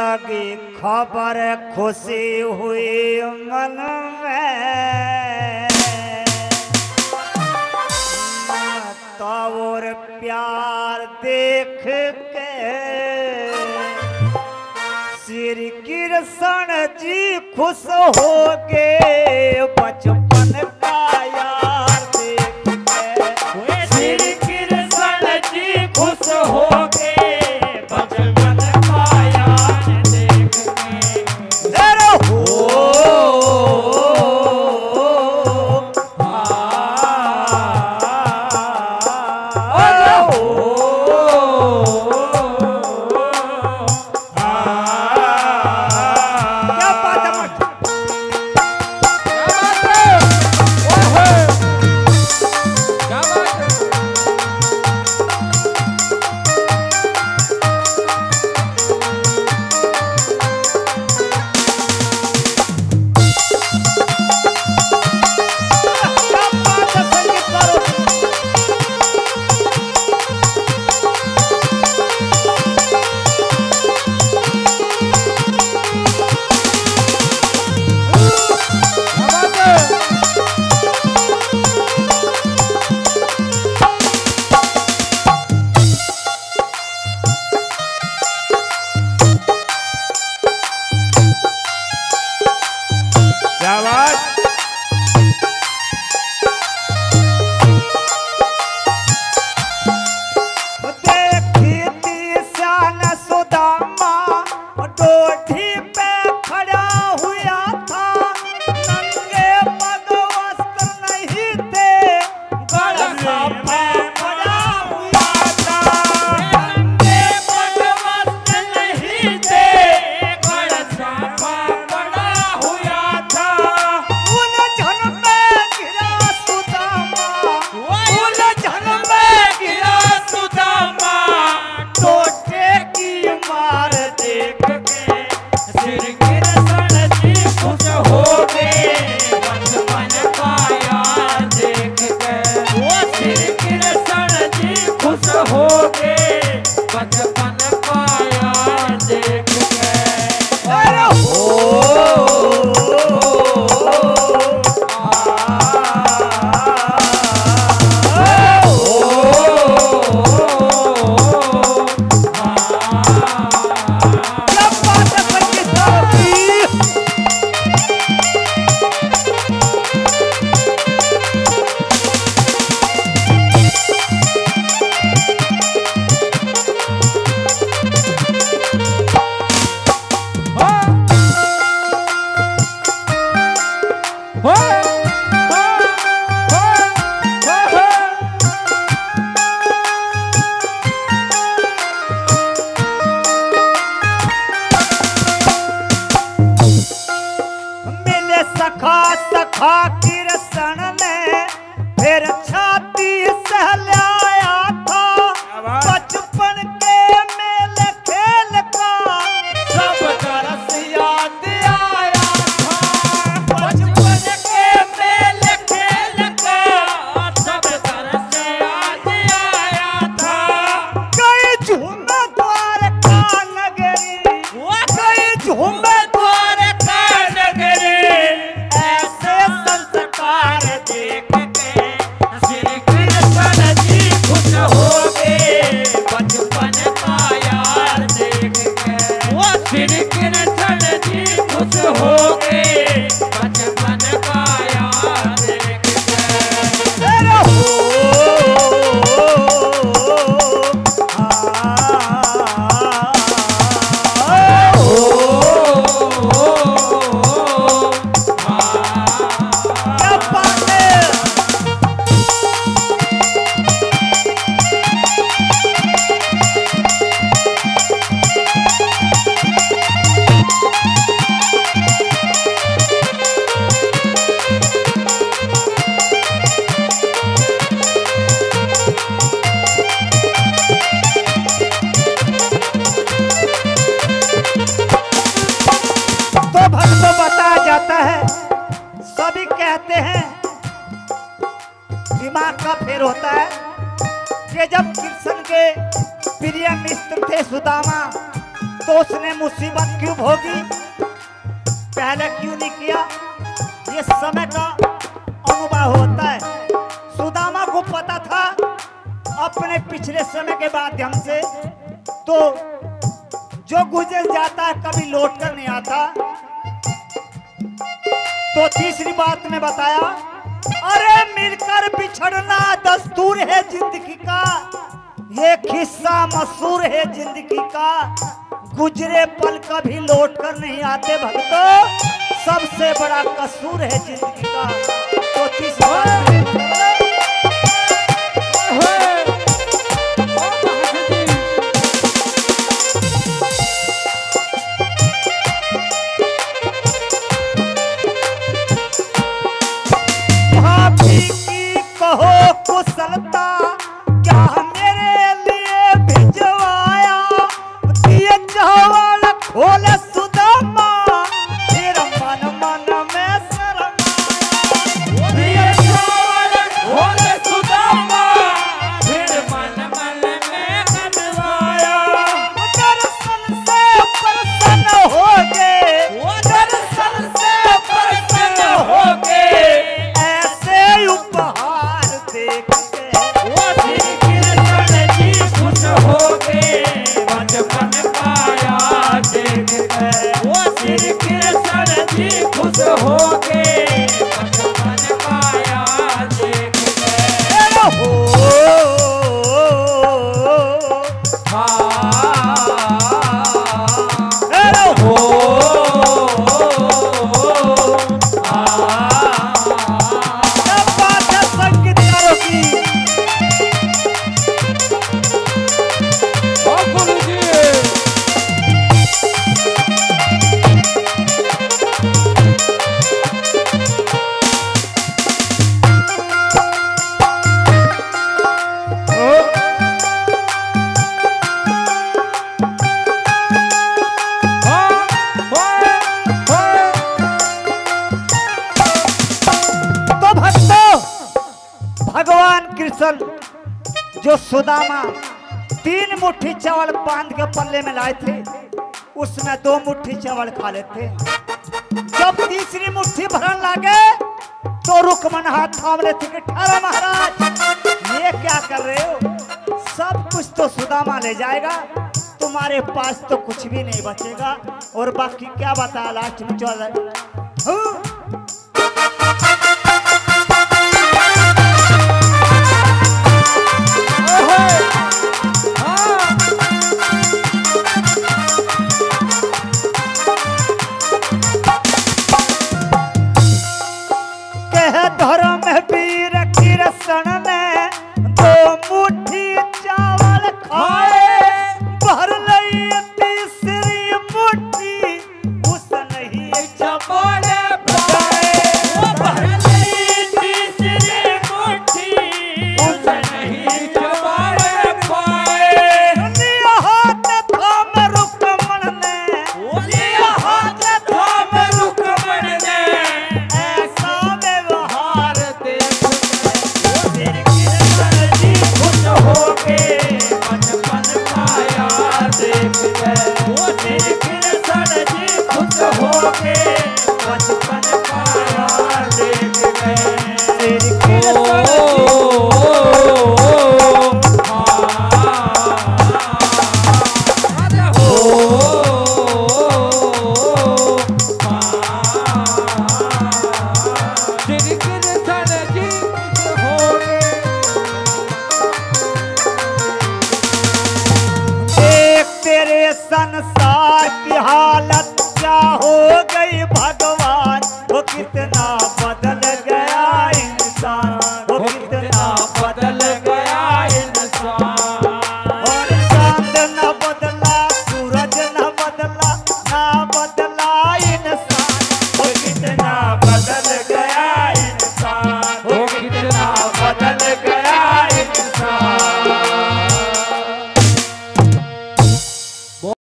लगी खबर खुशी हुई मन में तौर प्यार देख के श्री कृष्ण जी खुश हो गए बचपन का यार देख के श्री कृष्ण जी खुश हो गए जब कृष्ण के प्रिय मित्र थे सुदामा तो उसने मुसीबत क्यों भोगी, पहले क्यों नहीं किया, ये समय का अनुभव होता है। सुदामा को पता था अपने पिछले समय के माध्यम से, तो जो गुजर जाता है कभी लौट कर नहीं आता। तो तीसरी बात में बताया, अरे मिलकर बिछड़ना दस्तूर है जिंदगी का, ये किस्सा मशहूर है जिंदगी का, गुजरे पल कभी लौट कर नहीं आते भक्तों, सबसे बड़ा कसूर है जिंदगी का। तो भाभी की कहो कुशलता, बोले सुदामा तेरा मन मन में शरमाया, सुदामा तेरे मन मन में कनवाया, दर्शन से प्रसन्न हो गए, दर्शन से प्रसन्न हो गए, ऐसे उपहार देख के खुश हो गए, बचपन पाया देख वो श्री कृष्ण जी खुश हो गए, बचपन पाया देख हो जो सुदामा तीन मुट्ठी चावल बांध के पल्ले में लाए थे, उसमें दो मुट्ठी चावल खा लेते। जब तीसरी मुट्ठी भरन लागे तो रुकमन हाथ थाम लेते कि ठहरो महाराज, ये क्या कर रहे हो, सब कुछ तो सुदामा ले जाएगा, तुम्हारे पास तो कुछ भी नहीं बचेगा। और बाकी क्या बताया लास्ट में, धर्म वीर कृष्ण ने दो मुट्ठी चावल खाए, भर लई तीसरी मुट्ठी उसने ही चबोल पाए, भर लई तीसरी मुट्ठी उसने ही चबोल पाए, लिया हाथ थाम रुकमन ने, लिया हाथ थाम रुकमन ने, ऐसा सन